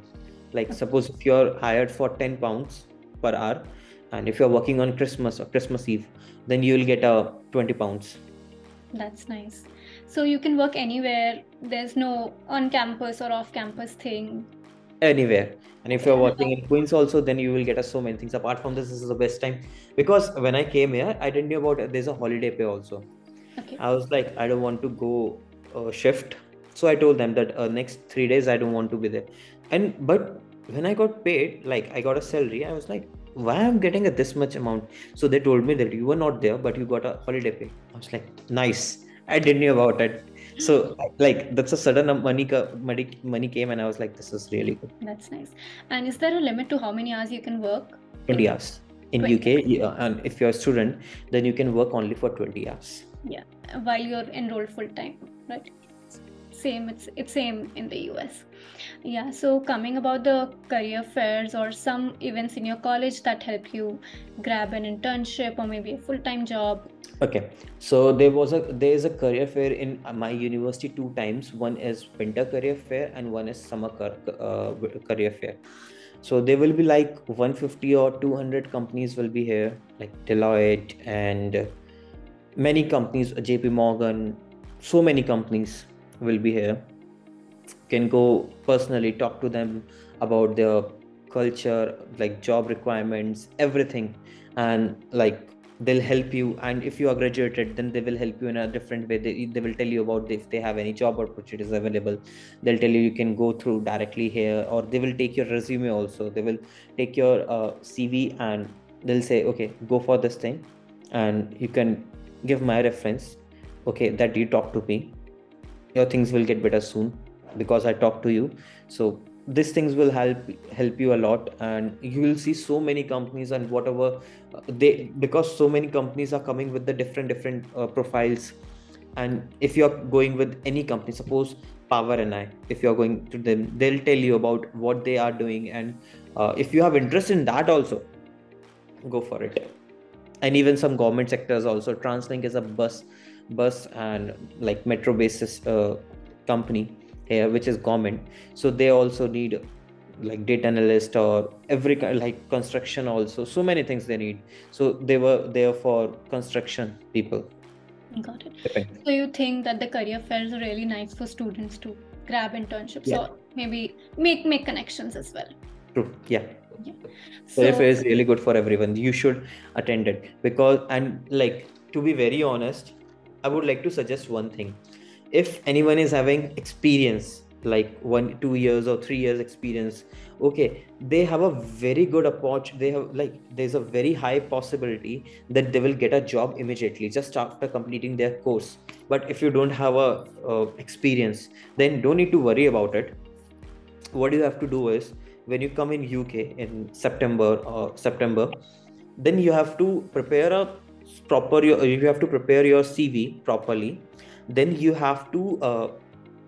Like suppose if you're hired for £10 per hour, and if you're working on Christmas or Christmas Eve, then you will get £20. That's nice. So you can work anywhere. There's no on-campus or off-campus thing. Anywhere. And if you're working in Queens also, then you will get so many things. Apart from this is the best time. Because when I came here, I didn't know about it. There's a holiday pay also. Okay. I was like, I don't want to go shift. So I told them that next 3 days, I don't want to be there. But when I got paid, like I got a salary, I was like, why I'm getting this much amount? So they told me that you were not there, but you got a holiday pay. I was like, nice. I didn't know about it. So like that's a sudden money came and I was like, this is really good. That's nice. And is there a limit to how many hours you can work? 20 hours. In 20. UK, and if you're a student, then you can work only for 20 hours. Yeah, while you're enrolled full time, right? Same, it's same in the US. Yeah, so coming about the career fairs or some events in your college that help you grab an internship or maybe a full-time job. Okay, so there is a career fair in my university 2 times. One is winter career fair and one is summer career fair. So there will be like 150 or 200 companies will be here, like Deloitte and many companies, JP Morgan, so many companies will be here. Can go personally, talk to them about their culture, like job requirements, everything, and like they'll help you. And if you are graduated, then they will help you in a different way. They will tell you about if they have any job opportunities available. They'll tell you can go through directly here, or they will take your resume also. They will take your CV and they'll say, okay, go for this thing, and you can give my reference, okay, that you talk to me. Your things will get better soon because I talked to you. So these things will help you a lot, and you will see so many companies and whatever they, because so many companies are coming with the different profiles. And if you're going with any company, suppose Power and I, if you're going to them, they'll tell you about what they are doing. And if you have interest in that also, go for it. And even some government sectors also. TransLink is a bus and like metro basis company here, which is government, so they also need like data analyst or every kind, like construction also, so many things they need, so they were there for construction people. Got it. Okay. So you think that the career fair is really nice for students to grab internships, yeah, or maybe make connections as well. True. Yeah. So career fair is really good for everyone. You should attend it, because, and like, to be very honest, I would like to suggest one thing. If anyone is having experience, like 1-2 years or 3 years experience, okay, they have a very good approach. They have like, there's a very high possibility that they will get a job immediately just after completing their course. But if you don't have a experience, then don't need to worry about it. What you have to do is, when you come in UK in September, then you have to prepare your CV properly. Then you have to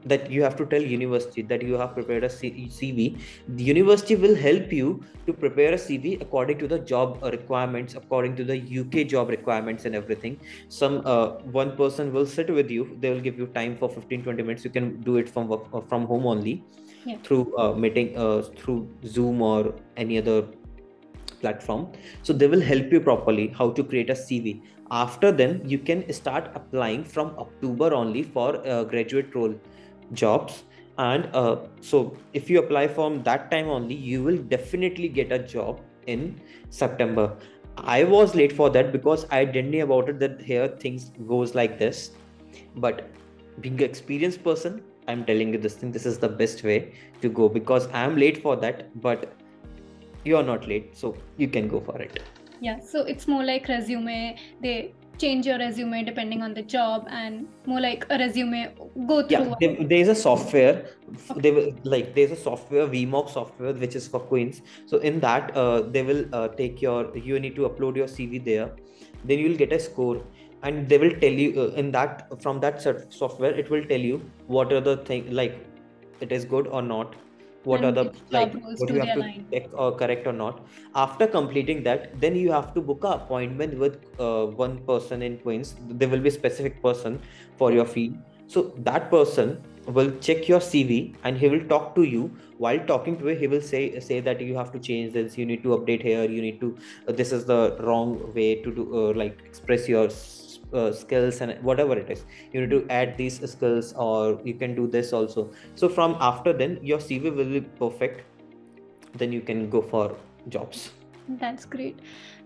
tell university that you have prepared a CV. The university will help you to prepare a CV according to the job requirements, according to the UK job requirements and everything. Some one person will sit with you. They will give you time for 15-20 minutes. You can do it from home only, yeah, through meeting, through Zoom or any other platform. So they will help you properly how to create a CV. After then, you can start applying from October only for graduate role jobs. And so if you apply from that time only, you will definitely get a job in September. I was late for that because I didn't know about it, that here things goes like this. But being an experienced person, I'm telling you this thing, this is the best way to go, because I'm late for that, but you're not late, so you can go for it. Yeah, so it's more like resume. They change your resume depending on the job, and more like a resume go through. Yeah, there's a software. Okay. There's a software, VMOC software, which is for Queen's. So in that, they will take you need to upload your CV there. Then you'll get a score, and they will tell you from that software, it will tell you what are the thing, like it is good or not. What and are the like what you have to line. Check or correct or not. After completing that, then you have to book an appointment with one person in Queen's. There will be a specific person for your field. So that person will check your CV and he will talk to you. While talking to you, he will say that you have to change this. You need to update here. You need to. This is the wrong way to do. Express your skills and whatever it is, you need to add these skills, or you can do this also. So from after then, your CV will be perfect, then you can go for jobs. That's great.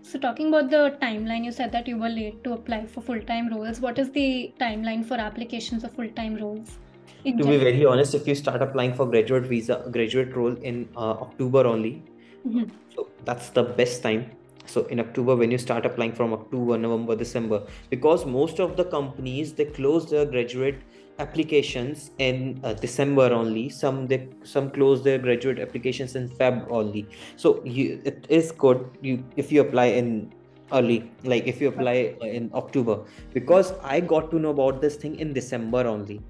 So talking about the timeline, you said that you were late to apply for full-time roles. What is the timeline for applications of full-time roles? To be very honest, if you start applying for graduate role in October only, mm-hmm, so that's the best time. So in October, when you start applying from October, November, December, because most of the companies, they close their graduate applications in December only. Some close their graduate applications in Feb only. So it is good if you apply in early, like if you apply in October, because I got to know about this thing in December only.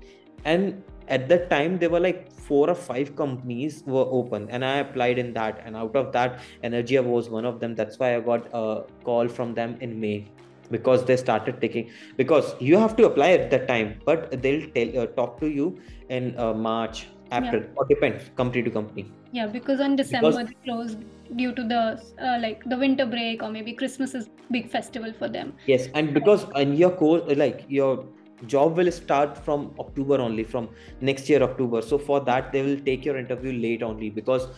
And at that time, there were like 4 or 5 companies were open, and I applied in that. And out of that, Energia was one of them. That's why I got a call from them in May, because they started taking, because you have to apply at that time, but they'll talk to you in March, April, or depends company to company. Yeah, because on December they closed due to the like the winter break, or maybe Christmas is big festival for them. Yes, and because in your course, like your job will start from October only, from next year October. So for that, they will take your interview late only, because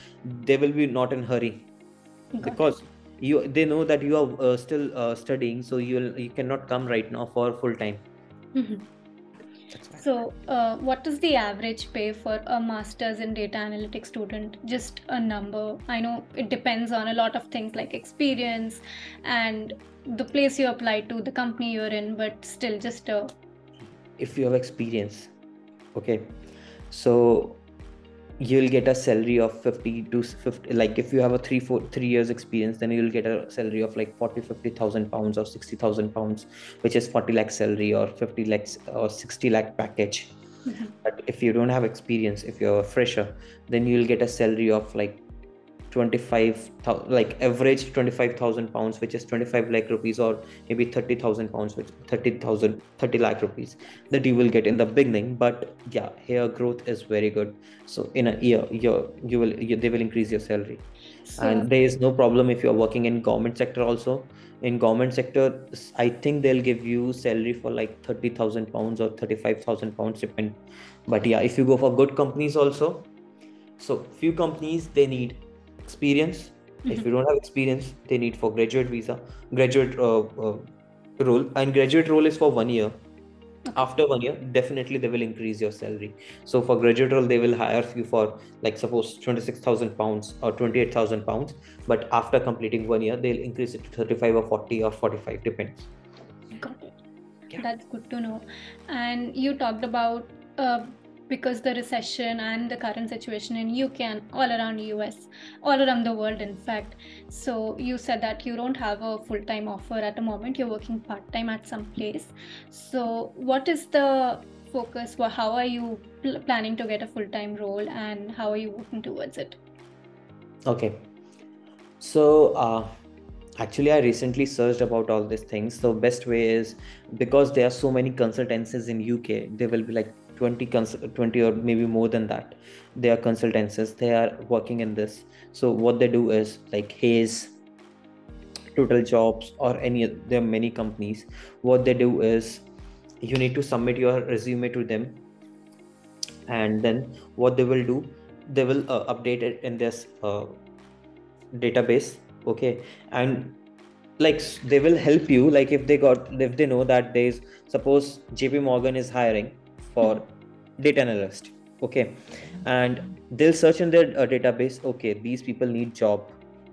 they will be not in hurry, because they know that you are still studying, so you cannot come right now for full time. Mm-hmm. So what is the average pay for a master's in data analytics student? Just a number. I know it depends on a lot of things like experience and the place you apply to, the company you're in, but still just a... If you have experience, okay, so you'll get a salary of 50 to 50. Like if you have a 3 years experience, then you'll get a salary of like 40,000-50,000 pounds or 60,000 pounds, which is 40 lakh salary or 50 lakhs or 60 lakh package. Mm-hmm. But if you don't have experience, if you're a fresher, then you'll get a salary of like 25,000, like average 25,000 pounds, which is 25 lakh rupees or maybe 30,000 pounds, which 30 lakh rupees that you will get in the beginning. But yeah, here growth is very good. So in a year, they will increase your salary. So, and there is no problem if you are working in government sector also. In government sector, I think they'll give you salary for like 30,000 pounds or 35,000 pounds depend. But yeah, if you go for good companies also, so few companies, they need experience. Mm-hmm. If you don't have experience, they need for graduate visa, graduate role, and graduate role is for 1 year. Okay. After 1 year, definitely they will increase your salary. So for graduate role, they will hire you for like suppose 26,000 pounds or 28,000 pounds. But after completing 1 year, they'll increase it to 35 or 40 or 45, depends. Got it. Yeah. That's good to know. And you talked about because the recession and the current situation in UK and all around US, all around the world, in fact. So you said that you don't have a full-time offer at the moment, you're working part-time at some place. So what is the focus? How are you planning to get a full-time role, and how are you working towards it? Okay. So actually, I recently searched about all these things. So best way is, because there are so many consultancies in UK, they will be like 20 or maybe more than that. They are consultancies, they are working in this. So what they do is like Hays, Total Jobs, or any, there are many companies. What they do is you need to submit your resume to them, and then what they will do, they will update it in this database. Okay, and like they will help you, like if they know that there is, suppose JP Morgan is hiring for data analyst, okay, and they'll search in their database, okay, these people need job,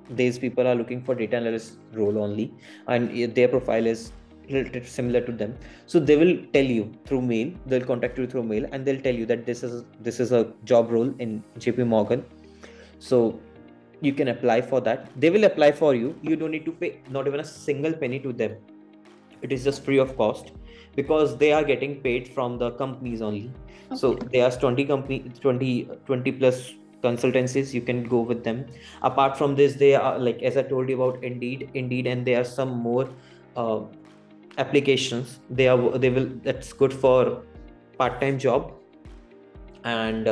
these people are looking for data analyst role only, and their profile is related similar to them. So they will tell you through mail, they'll contact you through mail, and they'll tell you that this is a job role in JP Morgan, so you can apply for that. They will apply for you. You don't need to pay not even a single penny to them. It is just free of cost, because they are getting paid from the companies only. Okay. So there's 20 plus consultancies. You can go with them. Apart from this, they are, like as I told you about Indeed, and there are some more applications. That's good for part-time job. And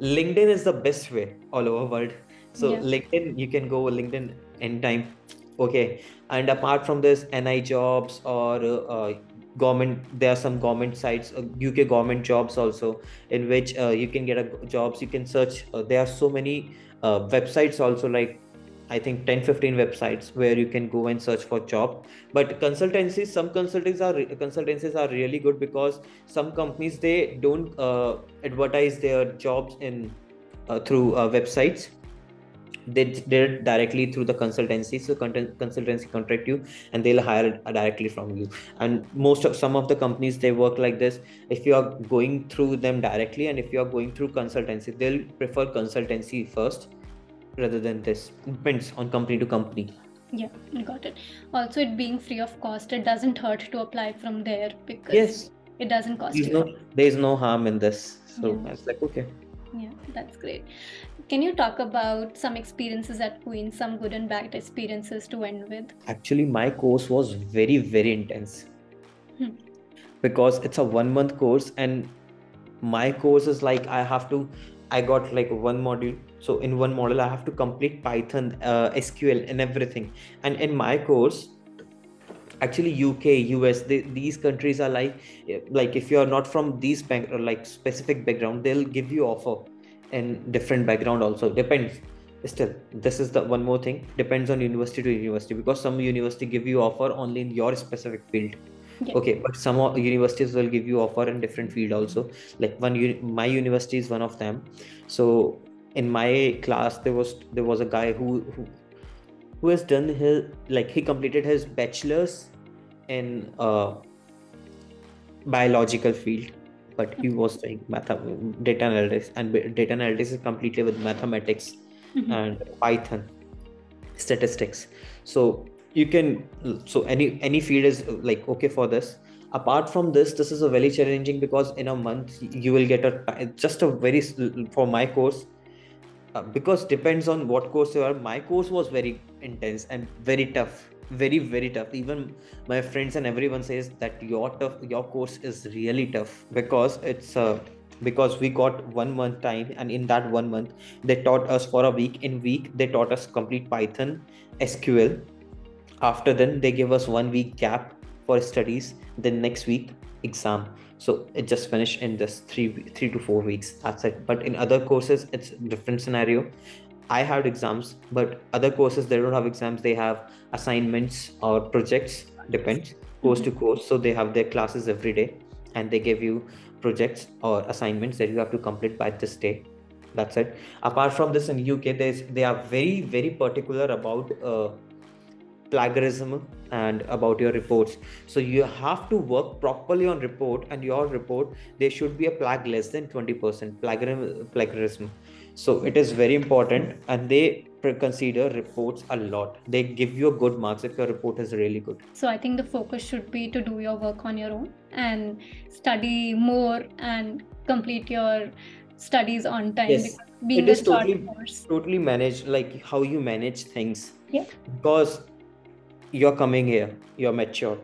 LinkedIn is the best way all over world. So yeah. LinkedIn, you can go LinkedIn anytime. Okay, and apart from this, NI jobs or government, there are some government sites, UK government jobs also, in which you can get jobs, you can search. There are so many websites also, like I think 10-15 websites where you can go and search for job. But consultancies, some consultancies are really good, because some companies, they don't advertise their jobs in through websites. they did it directly through the consultancy. So consultancy contract you and they'll hire directly from you. And some of the companies, they work like this. If you are going through them directly and if you are going through consultancy, they'll prefer consultancy first rather than this. Depends on company to company. Yeah, got it. Also, it being free of cost, it doesn't hurt to apply from there because it doesn't cost you. There's no harm in this. So I was like, okay. Yeah, that's great. Can you talk about some experiences at Queen's, some good and bad experiences to end with? Actually, my course was very, very intense because it's a 1 month course, and my course is like I got like one module. So in one module, I have to complete Python, SQL and everything. And in my course, actually UK, US, these countries are like if you're not from these specific background, they'll give you offer and different background also depends. Still, this is the one more thing, depends on university to university, because some university give you offer only in your specific field. Yeah. Okay, but some universities will give you offer in different field also. Like my university is one of them. So in my class, there was a guy who has done he completed his bachelor's in biological field, but he was doing data analytics, and data analytics is completely with mathematics and Python statistics. So you can, any field is like okay for this. Apart from this is a very challenging, because in a month you will get for my course, because depends on what course you are. My course was very intense and very tough, very, very tough. Even my friends and everyone says that your course is really tough, because it's because we got 1 month time, and in that 1 month they taught us for a week. In week they taught us complete Python, SQL. After then they gave us 1 week gap for studies. Then next week exam. So it just finished in this three to 4 weeks. That's it. But in other courses, it's different scenario. I had exams, but other courses, they don't have exams. They have assignments or projects, depends course to course. So they have their classes every day and they give you projects or assignments that you have to complete by this day. That's it. Apart from this, in UK, they are very, very particular about plagiarism and about your reports. So you have to work properly on report, and your report, there should be a plag less than 20% plagiarism. So it is very important, and they consider reports a lot. They give you a good marks if your report is really good. So I think the focus should be to do your work on your own and study more and complete your studies on time. Yes. Because being it is totally managed, like how you manage things. Yeah. Because you're coming here, you're matured.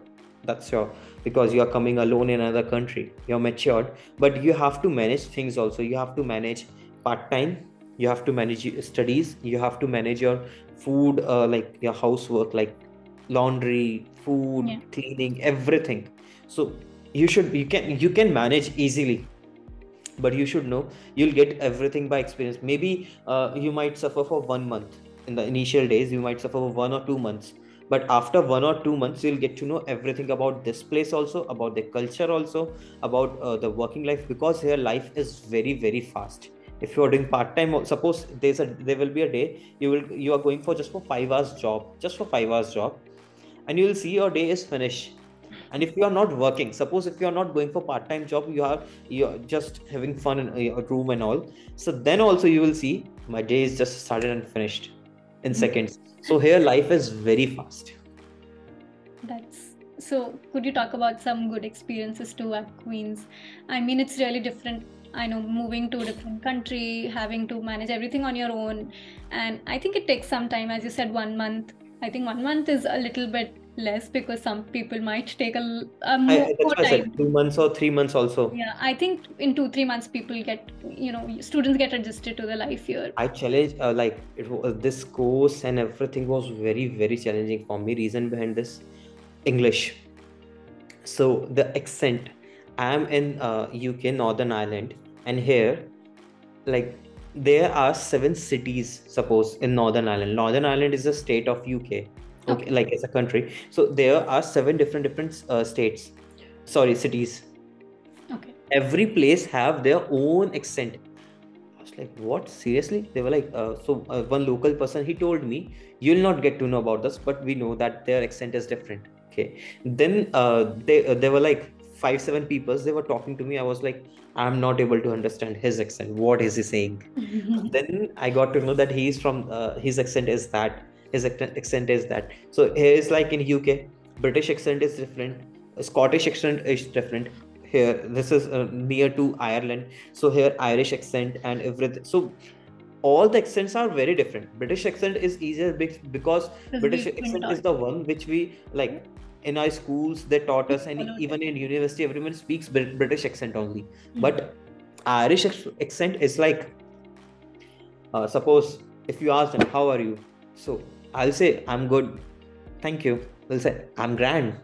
That's your, because you're coming alone in another country, you're matured, but you have to manage things also. You have to manage part-time, you have to manage your studies, you have to manage your food, like your housework, like laundry, food, cleaning, everything. So you can manage easily, but you should know you'll get everything by experience. Maybe you might suffer for 1 month. In the initial days, you might suffer for 1 or 2 months. But after 1 or 2 months, you'll get to know everything about this place also, about the culture also, about the working life, because here life is very, very fast. If you're doing part-time, suppose there will be a day you are going for just for 5 hours job, and you'll see your day is finished. And if you are not working, suppose if you are not going for part-time job, you're just having fun in your room and all. So then also you will see my day is just started and finished in seconds. So here life is very fast. So could you talk about some good experiences too at Queen's? I mean, it's really different. I know, moving to a different country, having to manage everything on your own. And I think it takes some time, as you said, 1 month. I think 1 month is a little bit less, because some people might take more time. I said, 2 months or 3 months also. Yeah, I think in 2-3 months people get, students get adjusted to the life here. I challenged, this course and everything was very, very challenging for me. Reason behind this, English. So the accent, I am in UK, Northern Ireland, and here, there are 7 cities, suppose, in Northern Ireland. Northern Ireland is a state of UK. Okay, like as a country. So there are 7 different states, cities. Okay. Every place have their own accent. I was like, what, seriously? They were like, one local person, he told me, you'll not get to know about this, but we know that their accent is different. Okay. Then they were like 5-7 people. They were talking to me. I was like, I'm not able to understand his accent. What is he saying? Then I got to know that he's from, his accent is that. His accent is that. So here is like in UK, British accent is different. Scottish accent is different. Here, this is near to Ireland. So here, Irish accent and everything. So all the accents are very different. British accent is easier because British accent is the one which we like. In our schools, they taught us, and even in university, everyone speaks British accent only. Mm-hmm. But Irish accent is like, suppose if you ask them, how are you? So I'll say, I'm good. Thank you. They'll say, I'm grand.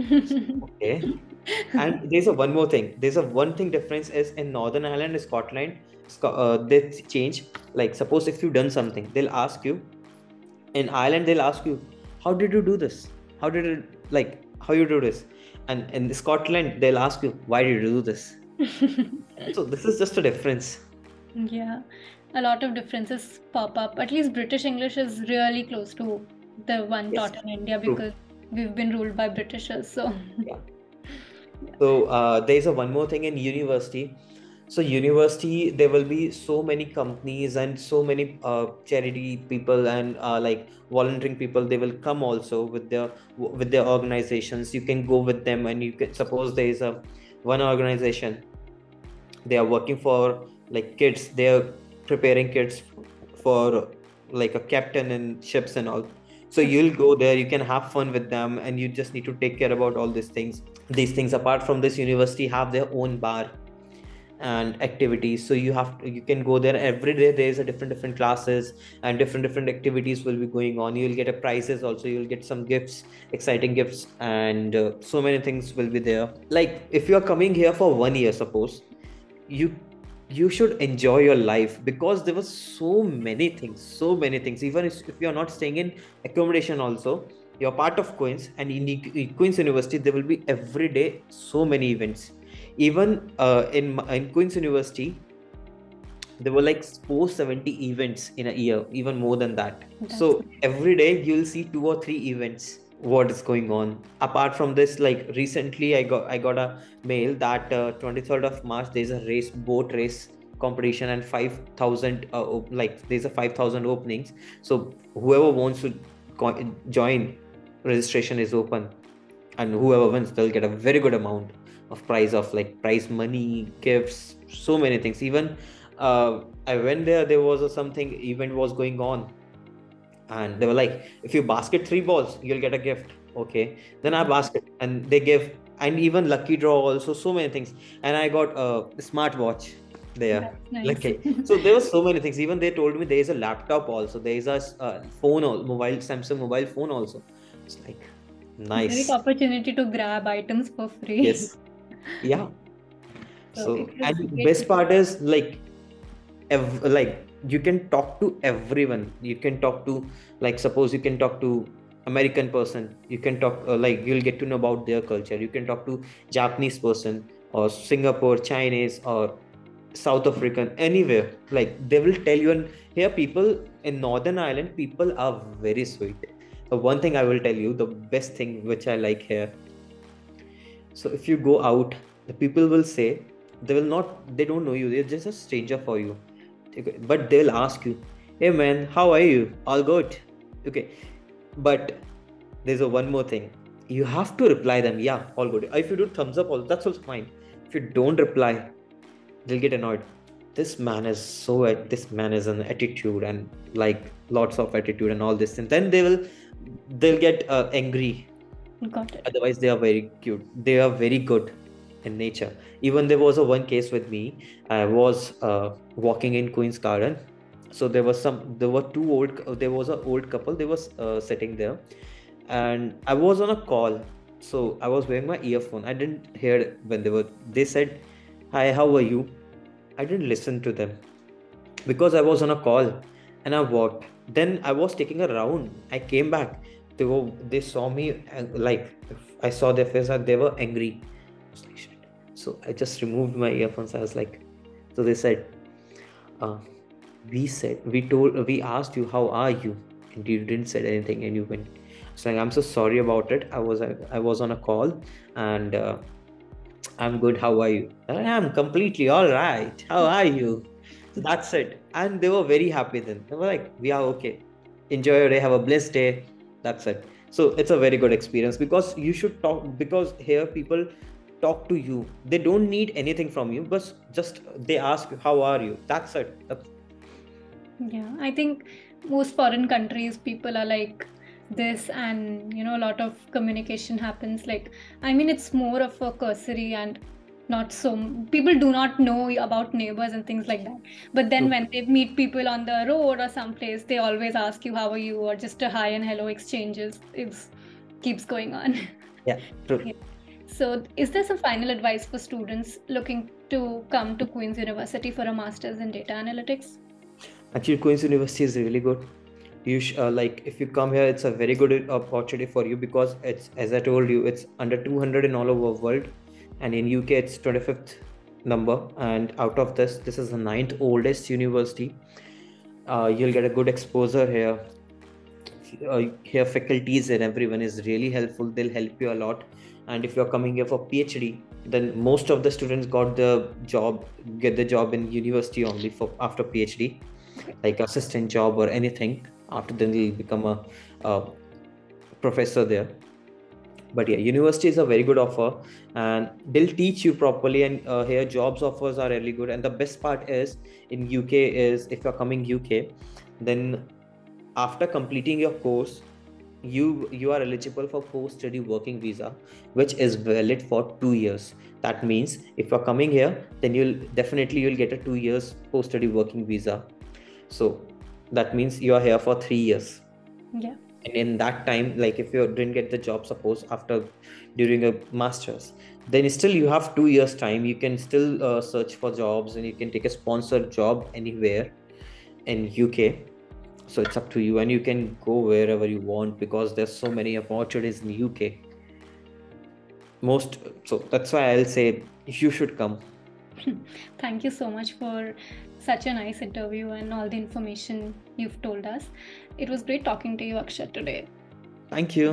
Okay. And there's one more thing difference is in Northern Ireland, Scotland, they change. Like, suppose if you've done something, they'll ask you. In Ireland, they'll ask you, how did you do this? How you do this? And in Scotland, they'll ask you, why did you do this? So this is just a difference. Yeah, a lot of differences pop up. At least British English is really close to the one taught in India because we've been ruled by Britishers. So. Yeah. So there's one more thing in university. So university, there will be so many companies and so many charity people and like volunteering people. They will come also with their organizations. You can go with them, and you can suppose there is one organization. They are working for like kids. They are preparing kids for like a captain and ships and all. So you'll go there, you can have fun with them, and you just need to take care about all these things. These things, apart from this, university have their own bar and activities. So you can go there every day. There's a different classes and different activities will be going on. You'll get prizes also. You'll get some gifts, exciting gifts, and so many things will be there. Like if you are coming here for 1 year, suppose you should enjoy your life because there were so many things. Even if you're not staying in accommodation also, you're part of Queen's, and in Queen's University, there will be every day so many events. Even in Queen's University, there were like 470 events in a year, even more than that. That's so nice. Every day you'll see 2 or 3 events. What is going on? Apart from this, like recently I got a mail that 23rd of March there's a boat race competition, and 5,000 there's a 5,000 openings. So whoever wants to join, registration is open, and whoever wins, they'll get a very good amount of prize money, gifts, so many things. Even I went there. There was something event was going on. And they were like, if you basket 3 balls, you'll get a gift. Okay. Then I basket and they give, and even lucky draw also, so many things. And I got a smartwatch there. Nice. Okay. So there were so many things. Even they told me there is a laptop also. There is a phone, Samsung mobile phone also. It's like, nice. Great opportunity to grab items for free. Yes. Yeah. So and best part is you can talk to everyone. You can talk to, like, suppose you can talk to American person. You can talk, you'll get to know about their culture. You can talk to Japanese person or Singapore, Chinese or South African, anywhere. Like, they will tell you. And here people in Northern Ireland, people are very sweet. So one thing I will tell you, the best thing which I like here. So if you go out, the people will say, they don't know you. They're just a stranger for you. But they'll ask you, hey man, how are you? All good. Okay. But there's one more thing. You have to reply them. Yeah, all good. If you do thumbs up, that's also fine. If you don't reply, they'll get annoyed. This man is an attitude, and like lots of attitude and all this. And then they'll get angry. Got it. Otherwise they are very cute. They are very good in nature. Even there was one case with me. I was walking in Queen's Garden. So there was an old couple. They was sitting there, and I was on a call. So I was wearing my earphone. I didn't hear when they said, hi, how are you? I didn't listen to them because I was on a call, and I walked. Then I was taking a round. I came back. They saw me, and I saw their face and they were angry. I was like, shit. So I just removed my earphones. I was like, so they said, we asked you, how are you? And you didn't say anything, and you went, it's like, I'm so sorry about it. I was on a call, and I'm good. How are you? And I'm completely all right. How are you? So that's it. And they were very happy then. They were like, we are okay. Enjoy your day. Have a blessed day. That's it. So it's a very good experience, because you should talk, because here people talk to you. They don't need anything from you, but just they ask you, how are you? That's it. Yeah, I think most foreign countries, people are like this, and a lot of communication happens. Like, I mean, it's more of a cursory, and not so people do not know about neighbors and things like that. But then when they meet people on the road or someplace, they always ask you, how are you? Or just a hi and hello exchanges. It keeps going on. Yeah, true. Okay. So is there some final advice for students looking to come to Queen's University for a master's in data analytics? Actually, Queen's University is really good. You like, if you come here, it's a very good opportunity for you, because it's, as I told you, it's under 200 in all over the world, and in UK it's 25th number, and out of this is the 9th oldest university. You'll get a good exposure here. Here faculties and everyone is really helpful. They'll help you a lot. And if you're coming here for PhD, then most of the students get the job in university only for after PhD, like assistant job or anything. After then they'll become a professor there. But yeah, university is a very good offer, and they'll teach you properly, and here jobs offers are really good. And the best part is, in UK is, if you're coming UK, then after completing your course, you are eligible for post-study working visa, which is valid for 2 years. That means if you're coming here, then you'll definitely get a 2 years post-study working visa. So that means you are here for 3 years. Yeah. And in that time, like if you didn't get the job, suppose during a master's, then still you have 2 years time. You can still search for jobs, and you can take a sponsored job anywhere in UK. So it's up to you, and you can go wherever you want, because there's so many opportunities in the UK. So that's why I'll say you should come. Thank you so much for such a nice interview and all the information you've told us. It was great talking to you, Akshat, today. Thank you.